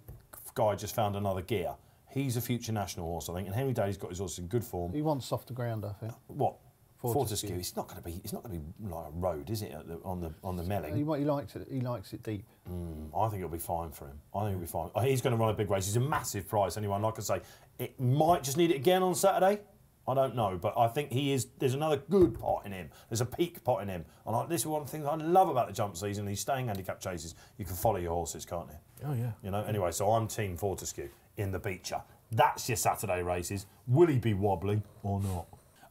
guy just found another gear. He's a future national horse, I think. And Henry Daly's got his horse in good form. He wants softer ground, I think. What? Fortescue. Fortescue. It's not going to be. It's not going to be like a road, is it? The, on the on the Melling. He, he likes it. He likes it deep. Mm, I think it'll be fine for him. I think it'll be fine. He's going to run a big race. He's a massive price. Anyone like I say, it might just need it again on Saturday. I don't know, but I think he is. There's another good pot in him. There's a peak pot in him. And I, this is one of the things I love about the jump season. These staying handicap chases, you can follow your horses, can't you? Oh yeah. You know. Anyway, so I'm Team Fortescue in the Beecher. That's your Saturday races. Will he be wobbly or not?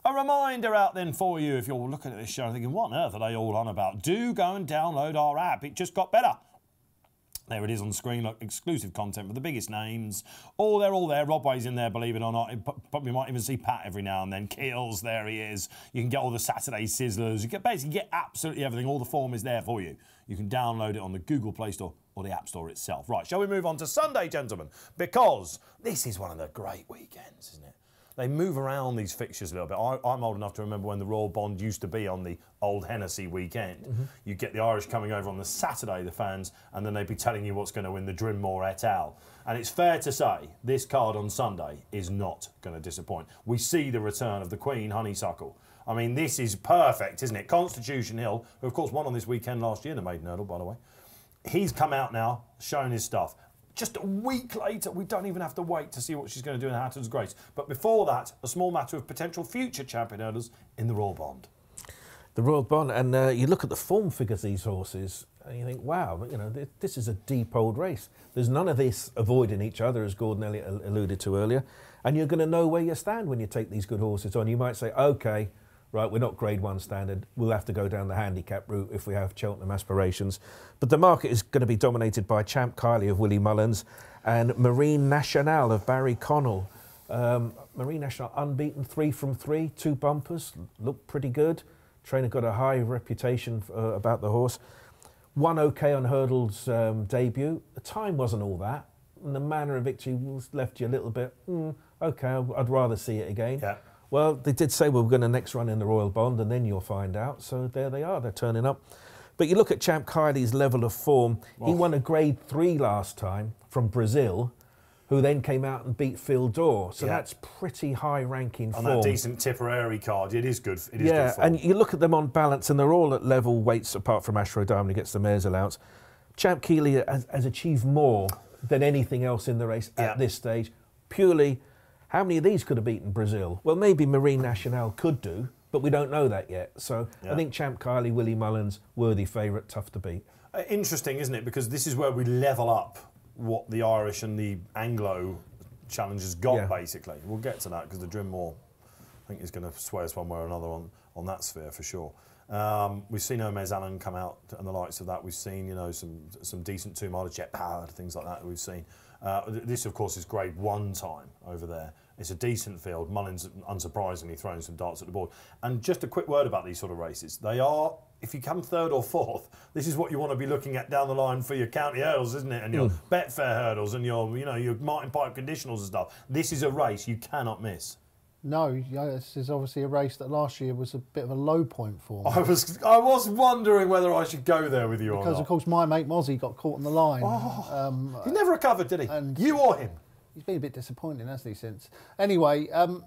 A reminder out then for you, if you're looking at this show and thinking, what on earth are they all on about? Do go and download our app. It just got better. There it is on the screen, look, exclusive content for the biggest names. All there, all there. Rob Way's in there, believe it or not. But we might even see Pat every now and then. Keels, there he is. You can get all the Saturday sizzlers. You can basically get absolutely everything. All the form is there for you. You can download it on the Google Play Store or the App Store itself. Right, shall we move on to Sunday, gentlemen? Because this is one of the great weekends, isn't it? They move around these fixtures a little bit. I, I'm old enough to remember when the Royal Bond used to be on the old Hennessy weekend. Mm-hmm. You get the Irish coming over on the Saturday, the fans, and then they'd be telling you what's going to win the Drinmore et al. And it's fair to say this card on Sunday is not going to disappoint. We see the return of the Queen Honeysuckle. I mean, this is perfect, isn't it? Constitution Hill, who of course won on this weekend last year, the Maiden Hurdle, by the way. he's come out now, shown his stuff. Just a week later, we don't even have to wait to see what she's going to do in Hatton's Grace. But before that, a small matter of potential future champion hurdlers in the Royal Bond. The Royal Bond, and uh, you look at the form figures of these horses, and you think, wow, you know, th this is a deep old race. There's none of this avoiding each other, as Gordon Elliott al alluded to earlier. And you're going to know where you stand when you take these good horses on. You might say, OK, right, we're not grade one standard. We'll have to go down the handicap route if we have Cheltenham aspirations. But the market is going to be dominated by Champ Kylie of Willie Mullins and Marine Nationale of Barry Connell. Um, Marine Nationale unbeaten, three from three, two bumpers, looked pretty good. Trainer got a high reputation uh, about the horse. One OK on Hurdle's um, debut. The time wasn't all that. And the manner of victory left you a little bit, mm, OK, I'd rather see it again. Yeah. Well, they did say, well, we're going to next run in the Royal Bond and then you'll find out. So there they are, they're turning up. But you look at Champ Kylie's level of form. Wow. He won a grade three last time from Brazil, who then came out and beat Phil Dore. So yeah, that's pretty high ranking on form. On that decent Tipperary card, it is good, it is yeah, good form. And you look at them on balance and they're all at level weights apart from Astro Diamond, who gets the mayor's allowance. Champ Kylie has, has achieved more than anything else in the race yeah. at this stage, purely... How many of these could have beaten Brazil? Well, maybe Marine Nationale could do, but we don't know that yet. So yeah. I think Champ Kylie, Willie Mullins, worthy favourite, tough to beat. Uh, interesting, isn't it? Because this is where we level up what the Irish and the Anglo challengers got, yeah. basically. We'll get to that, because the Drynmore, I think, is going to sway us one way or another on, on that sphere, for sure. Um, we've seen Omez Allen come out and the likes of that. We've seen, you know, some, some decent two-miler, jet-powered, things like that we've seen. Uh, this, of course, is grade one time over there. It's a decent field. Mullins, unsurprisingly, throwing some darts at the board. And just a quick word about these sort of races. They are, if you come third or fourth, this is what you want to be looking at down the line for your county hurdles, isn't it? And your mm. Betfair hurdles and your, you know, your Martin Pipe conditionals and stuff. This is a race you cannot miss. No, this is obviously a race that last year was a bit of a low point for me. I was, I was wondering whether I should go there with you or not. Because, of course, my mate Mozzie got caught on the line. Oh, um, he never recovered, did he? And you or him? He's been a bit disappointing, hasn't he, since? Anyway, um,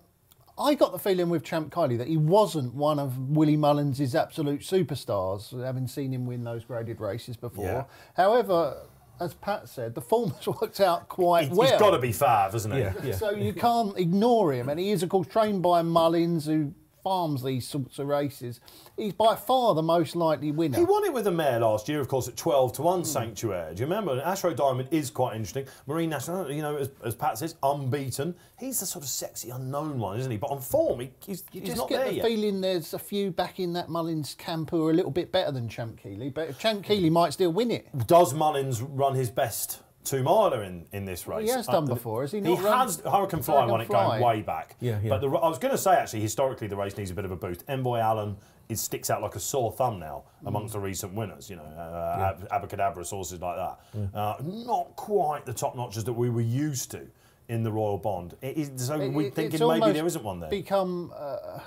I got the feeling with Champ Kylie that he wasn't one of Willie Mullins' absolute superstars, having seen him win those graded races before. Yeah. However... as Pat said, the form has worked out quite well. He's got to be five, isn't he? Yeah, yeah. So you can't ignore him. And he is, of course, trained by Mullins, who farms these sorts of races. He's by far the most likely winner. He won it with a mare last year, of course, at twelve to one mm. Sanctuaire. Do you remember? Astro Diamond is quite interesting. Marine National, you know, as, as Pat says, unbeaten. He's the sort of sexy unknown one, isn't he? But on form, he, he's, you he's not there yet. You just get the feeling there's a few back in that Mullins camp who are a little bit better than Champ Kylie, but Champ Kylie might still win it. Does Mullins run his best two-miler in, in this race? Well, he has done uh, before, has he not? He run? has. Hurricane Fly won it going way back. Yeah, yeah. But the, I was going to say, actually, historically, the race needs a bit of a boost. Envoy Allen, it sticks out like a sore thumb now amongst mm. the recent winners, you know, uh, yeah. Abacadabra, sources like that. Yeah. Uh, not quite the top notches that we were used to in the Royal Bond. It is, so it, we're it, thinking maybe there isn't one there. Become uh,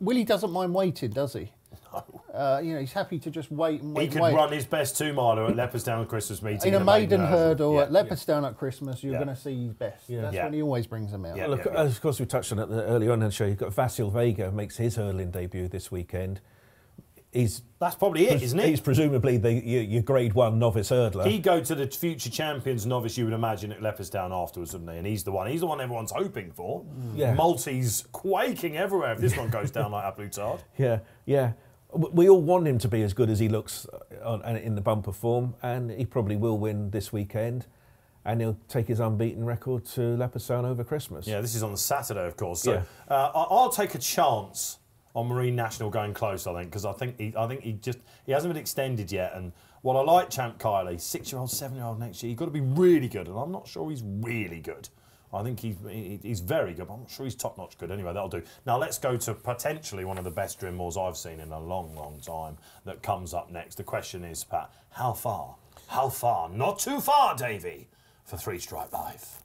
Willie doesn't mind waiting, does he? Uh, you know, he's happy to just wait and wait. He can wait. run his best two-miler at Leopardstown at Christmas meeting. In a maiden, maiden hurdle yeah, at Leopardstown yeah. at Christmas, you're yeah. going to see his best. Yeah. That's yeah. when he always brings them out. Yeah, well, yeah, of, yeah. of course, we touched on it earlier on in the show. You've got Vasil Vega makes his hurdling debut this weekend. He's That's probably it, isn't it? He's presumably the, your, your grade one novice hurdler. He'd go to the future champions novice, you would imagine, at Leopardstown afterwards, wouldn't he? And he's the one. He's the one everyone's hoping for. Yeah. Maltese quaking everywhere if this one goes down like a Ablutard. Yeah, yeah. We all want him to be as good as he looks on, in the bumper form, and he probably will win this weekend. And he'll take his unbeaten record to Leopardstown over Christmas. Yeah, this is on the Saturday, of course. So yeah. uh, I'll take a chance on Marine National going close, I think, because I think he, I think he just he hasn't been extended yet. And while I like Champ Kylie, six-year-old, seven-year-old next year, he's got to be really good, and I'm not sure he's really good. I think he's he's very good, but I'm not sure he's top-notch good. Anyway, that'll do. Now let's go to potentially one of the best Drynmores I've seen in a long, long time that comes up next. The question is, Pat, how far? How far? Not too far, Davey, for Three Stripe Life.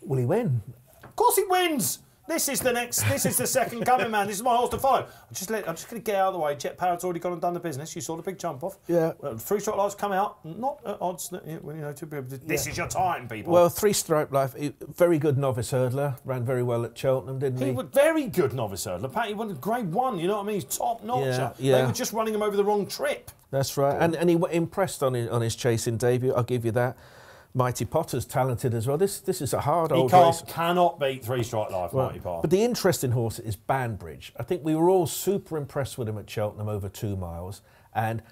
Will he win? Of course he wins! This is the next, this is the second coming, man. This is my horse to follow. I'm just, let, I'm just going to get out of the way. Jet Power's already gone and done the business. You saw the big jump off. Yeah. Well, three Stroke Life's come out. Not at odds. You know, to be able to, this yeah. is your time, people. Well, Three Stroke Life, very good novice hurdler. Ran very well at Cheltenham, didn't he? He was very good novice hurdler. Pat, he won grade one, you know what I mean? He's top notcher. Yeah, yeah. They were just running him over the wrong trip. That's right. And, and he impressed on his, on his chasing debut. I'll give you that. Mighty Potter's talented as well. This this is a hard old he can't, race. Cannot beat Three Strike Life, well, Mighty Potter. But the interesting horse is Banbridge. I think we were all super impressed with him at Cheltenham over two miles, and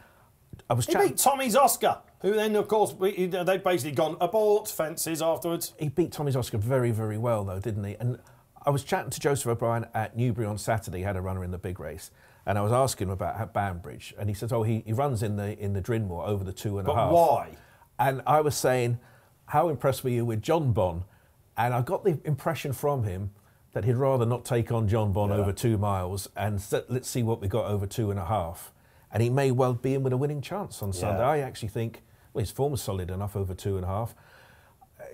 I was. He beat Tommy's Oscar, who then of course we, they've basically gone abort fences afterwards. He beat Tommy's Oscar very very well though, didn't he? And I was chatting to Joseph O'Brien at Newbury on Saturday. He had a runner in the big race. And I was asking him about Banbridge, and he said, "Oh, he, he runs in the in the Drinmore over the two and but a half." Why? And I was saying, how impressed were you with Jonbon? And I got the impression from him that he'd rather not take on Jonbon yeah. over two miles and set, let's see what we got over two and a half. And he may well be in with a winning chance on yeah. Sunday. I actually think, well, his form's solid enough over two and a half.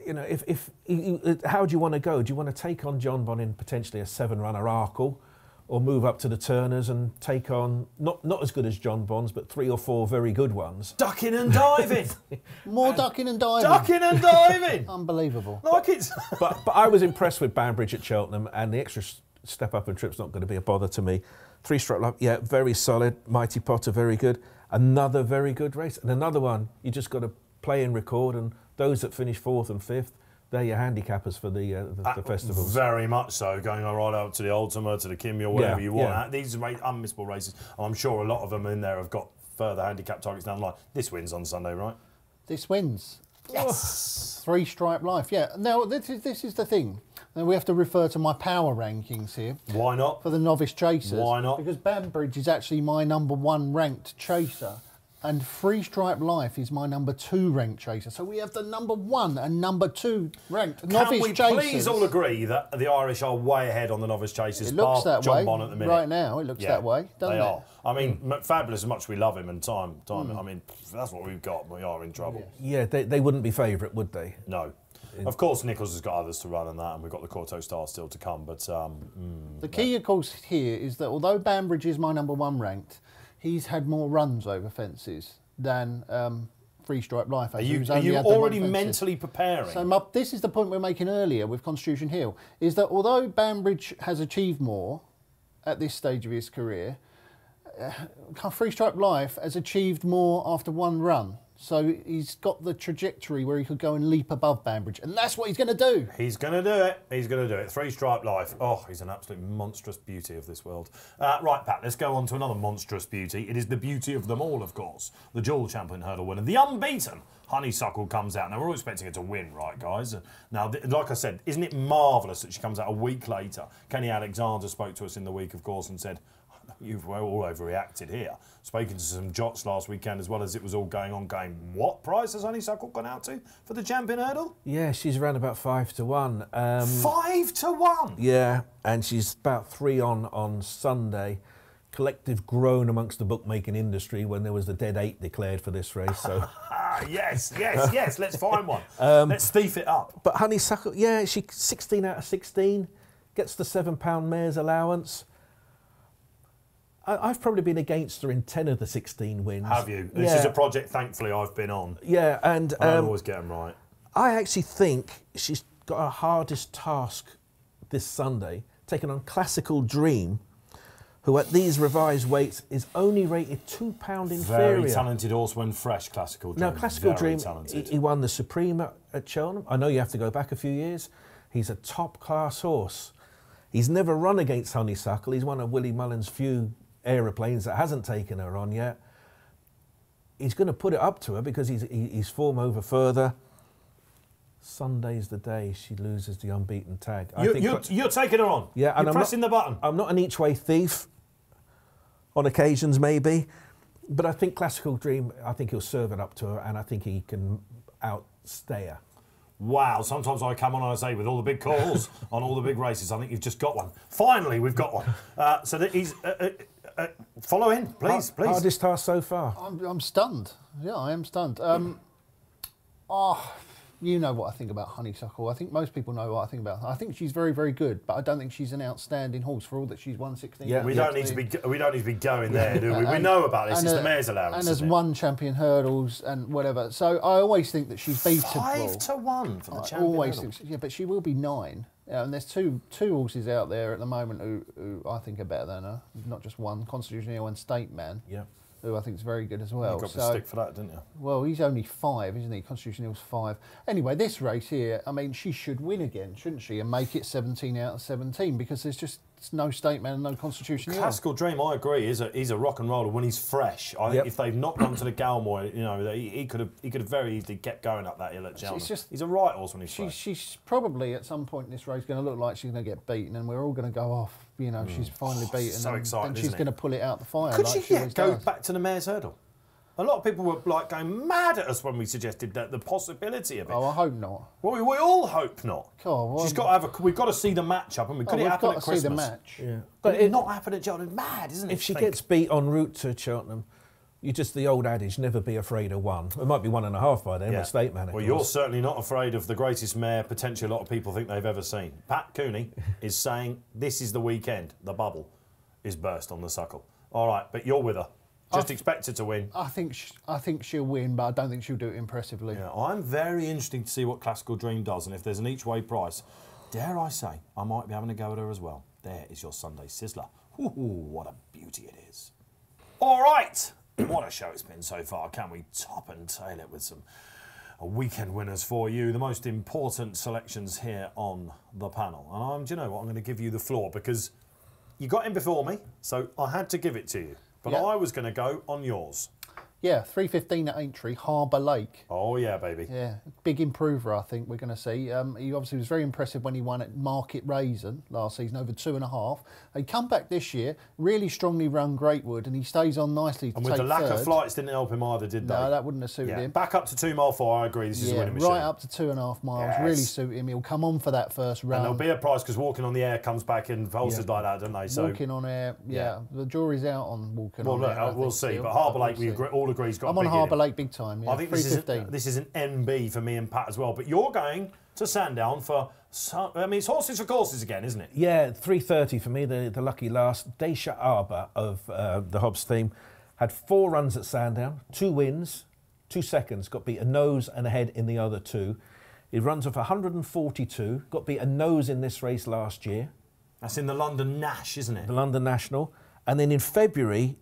You know, if, if you, how do you want to go? Do you want to take on Jonbon in potentially a seven-runner Arkle, or move up to the Turners and take on, not, not as good as Jonbon's, but three or four very good ones. Ducking and diving. More and ducking and diving. Ducking and diving. Unbelievable. Like it's... but, but I was impressed with Banbridge at Cheltenham, and the extra step up and trip's not going to be a bother to me. Three Stroke Life, yeah, very solid. Mighty Potter, very good. Another very good race. And another one, you just got to play and record, and those that finish fourth and fifth, they're your handicappers for the, uh, the, uh, the festivals. Very much so, going right out to the Ultima, to the Kimya, whatever yeah, you want. Yeah. These are unmissable races, and I'm sure a lot of them in there have got further handicap targets down the line. This wins on Sunday, right? This wins. Yes! Oh. Three Stripe Life, yeah. Now, this is, this is the thing. Now, we have to refer to my power rankings here. Why not? For the novice chasers. Why not? Because Banbridge is actually my number one ranked chaser. And Three Stripe Life is my number two ranked chaser. So we have the number one and number two ranked Can novice chasers. Can we please all agree that the Irish are way ahead on the novice chasers? It looks that way. Jonbon at the minute. Right now, it looks yeah, that way, doesn't they it? They are. I mean, mm. fabulous as much we love him and time. time. Mm. I mean, that's what we've got. We are in trouble. Yeah, yeah they, they wouldn't be favourite, would they? No. Of course, Nichols has got others to run on that, and we've got the Corto Star still to come. But um, mm, The key, yeah. of course, here is that although Banbridge is my number one ranked, he's had more runs over fences than um, Three Stripe Life. As are you, are you already mentally preparing? So my, this is the point we were making earlier with Constitution Hill, is that although Banbridge has achieved more at this stage of his career, uh, Three Stripe Life has achieved more after one run. So he's got the trajectory where he could go and leap above Banbridge, and that's what he's going to do. He's going to do it. He's going to do it. Three Stripe Life. Oh, he's an absolute monstrous beauty of this world. Uh, right, Pat, let's go on to another monstrous beauty. It is the beauty of them all, of course. The dual champion hurdle winner, the unbeaten Honeysuckle, comes out. Now, we're all expecting her to win, right, guys? Now, like I said, isn't it marvellous that she comes out a week later? Kenny Alexander spoke to us in the week, of course, and said, "You've all overreacted here." Spoken to some jots last weekend as well as it was all going on, going, what price has Honeysuckle gone out to for the champion hurdle? Yeah, she's around about five to one. Um, five to one? Yeah, and she's about three on on Sunday. Collective groan amongst the bookmaking industry when there was the dead eight declared for this race. So yes, yes, yes, let's find one. Um, let's thief it up. But Honeysuckle, yeah, she's sixteen out of sixteen, gets the seven pound mare's allowance. I've probably been against her in ten of the sixteen wins. Have you? This yeah. is a project, thankfully, I've been on. Yeah, and... Um, I don't always get them right. I actually think she's got her hardest task this Sunday, taking on Classical Dream, who at these revised weights is only rated two pound inferior. Very talented horse when fresh, Classical Dream. Now, Classical Very Dream, he, he won the Supreme at, at Cheltenham. I know you have to go back a few years. He's a top-class horse. He's never run against Honeysuckle. He's one of Willie Mullins' few aeroplanes that hasn't taken her on yet. He's going to put it up to her because he's, he's form over further. Sunday's the day she loses the unbeaten tag. You, I think you're, you're taking her on. Yeah, and you're I'm pressing not, the button. I'm not an each-way thief, on occasions maybe, but I think Classical Dream, I think he'll serve it up to her, and I think he can outstay her. Wow, sometimes I come on and I say, with all the big calls on all the big races, I think you've just got one. Finally, we've got one. Uh, so that he's... Uh, uh, Uh, follow in, please, Hard, please. Hardest task so far. I'm, I'm stunned. Yeah, I am stunned. Um, oh, you know what I think about Honeysuckle. I think most people know what I think about her. I think she's very, very good, but I don't think she's an outstanding horse for all that she's won sixteen. Yeah, we don't need to be we don't need to be going there, do we? We know about this. It's the mayor's allowance. And has won champion hurdles and whatever. So I always think that she's beatable. Five to one for the champion. Always, think, yeah, but she will be nine. Yeah, and there's two two horses out there at the moment who, who I think are better than her. Not just one, Constitution Hill and State Man. Yeah. Who I think is very good as well. You got so, the stick for that, didn't you? Well, he's only five, isn't he? Constitution Hill's five. Anyway, this race here, I mean, she should win again, shouldn't she? And make it seventeen out of seventeen, because there's just no Statement and no Constitution Hill. Classical Dream, I agree, is a he's a rock and roller when he's fresh. I yep. think if they've not gone to the Galmore, you know, he, he could have he could have very easily kept going up that hill at Cheltenham. It's just, he's a right horse when he's she, fresh. She's probably at some point in this race going to look like she's going to get beaten, and we're all going to go off. You know, mm. she's finally oh, beaten, so and, exciting, and she's going to pull it out the fire. Could like she, she yeah, go does. back to the mayor's hurdle? A lot of people were like going mad at us when we suggested that the possibility of it. Oh, I hope not. Well, we, we all hope not. God, well, she's got to have a. We've got to see the match up, and we could oh, it happen got at to Christmas. See the match. Yeah, but it, it not happen at Cheltenham. Mad, isn't it? If she think? gets beat en route to Cheltenham. You just the old adage, never be afraid of one. It might be one and a half by then, yeah. with State Man. Well, course. You're certainly not afraid of the greatest mare potentially a lot of people think they've ever seen. Pat Cooney is saying this is the weekend. The bubble is burst on the Suckle. All right, but you're with her. Just expect her to win. I think sh I think she'll win, but I don't think she'll do it impressively. Yeah, I'm very interested to see what Classical Dream does, and if there's an each-way price, dare I say, I might be having a go at her as well. There is your Sunday Sizzler. Ooh, what a beauty it is. All right. What a show it's been so far. Can we top and tail it with some weekend winners for you? The most important selections here on the panel. And I'm, do you know what? I'm going to give you the floor because you got in before me, so I had to give it to you. But yep. I was going to go on yours. Yeah, three fifteen at Aintree, Harbour Lake. Oh, yeah, baby. Yeah, big improver, I think, we're going to see. Um, he obviously was very impressive when he won at Market Raisin last season, over two and a half. He come back this year, really strongly run Greatwood, and he stays on nicely to And with take the lack third. of flights, didn't help him either, did they? No, that wouldn't have suited yeah. him. Back up to two mile four, I agree, this is yeah, a winning machine. Right up to two and a half miles, yes. really suit him. He'll come on for that first round. And there'll be a price, because Walking on the Air comes back in pulses yeah. like that, don't they? So Walking on Air, yeah. yeah. The jury's out on Walking well, on look, Air. Well, we'll see, but Harbour Lake, we agree. All Got I'm on Harbour Lake big time. Yeah. I think this is, a, this is an N B for me and Pat as well. But you're going to Sandown for, some, I mean, it's horses for courses again, isn't it? Yeah, three thirty for me, the, the lucky last. Daisha Arbour of uh, the Hobbs theme had four runs at Sandown, two wins, two seconds, got beat a nose and a head in the other two. He runs off one hundred and forty-two, got beat a nose in this race last year. That's in the London Nash, isn't it? The London National. And then in February,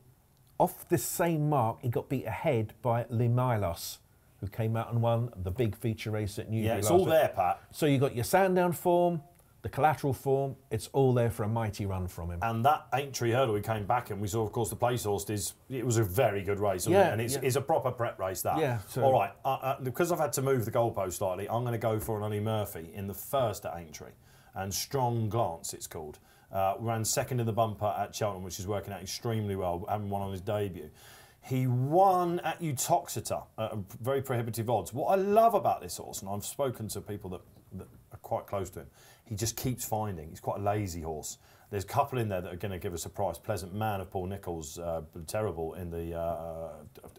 off this same mark, he got beat ahead by Limailos, who came out and won the big feature race at Newbury. Yeah, it's all week. there, Pat. So you've got your Sandown form, the collateral form, it's all there for a mighty run from him. And that Aintree hurdle, we came back and we saw, of course, the place horse, is, it was a very good race, yeah, it? and it's, yeah. it's a proper prep race, that. Yeah, so all right, uh, uh, because I've had to move the goalpost slightly, I'm going to go for an Annie Murphy in the first at Aintree, and Strong Glance, it's called. Uh, ran second in the bumper at Cheltenham, which is working out extremely well, having won on his debut. He won at Utoxeter at a very prohibitive odds. What I love about this horse, and I've spoken to people that, that are quite close to him, he just keeps finding. He's quite a lazy horse. There's a couple in there that are going to give us a price. Pleasant Man of Paul Nichols, uh, terrible in the uh,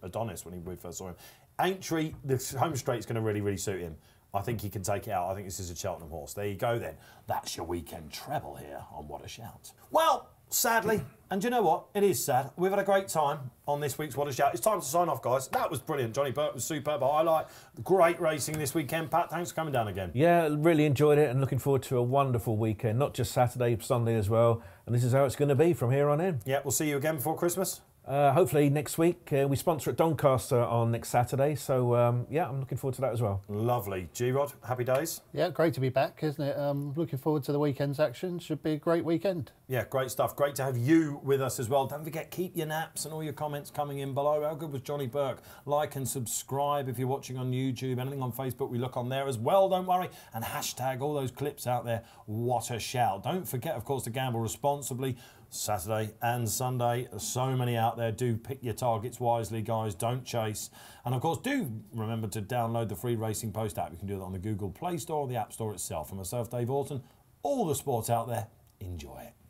Adonis when we first saw him. Aintree, the home straight's going to really, really suit him. I think he can take it out. I think this is a Cheltenham horse. There you go then. That's your weekend treble here on What a Shout. Well, sadly, and do you know what? It is sad. We've had a great time on this week's What a Shout. It's time to sign off, guys. That was brilliant. Johnny Burke was superb. I like great racing this weekend. Pat, thanks for coming down again. Yeah, really enjoyed it and looking forward to a wonderful weekend. Not just Saturday, but Sunday as well. And this is how it's going to be from here on in. Yeah, we'll see you again before Christmas. Uh, hopefully next week. Uh, we sponsor at Doncaster on next Saturday. So, um, yeah, I'm looking forward to that as well. Lovely. G-Rod, happy days. Yeah, great to be back, isn't it? Um, looking forward to the weekend's action. Should be a great weekend. Yeah, great stuff. Great to have you with us as well. Don't forget, keep your naps and all your comments coming in below. How good was Johnny Burke? Like and subscribe if you're watching on YouTube. Anything on Facebook, we look on there as well. Don't worry. And hashtag all those clips out there. What a Shout. Don't forget, of course, to gamble responsibly. Saturday and Sunday, so many out there. Do pick your targets wisely, guys. Don't chase. And of course, do remember to download the free Racing Post app. You can do that on the Google Play Store or the App Store itself. And myself, Dave Orton, all the sports out there, enjoy it.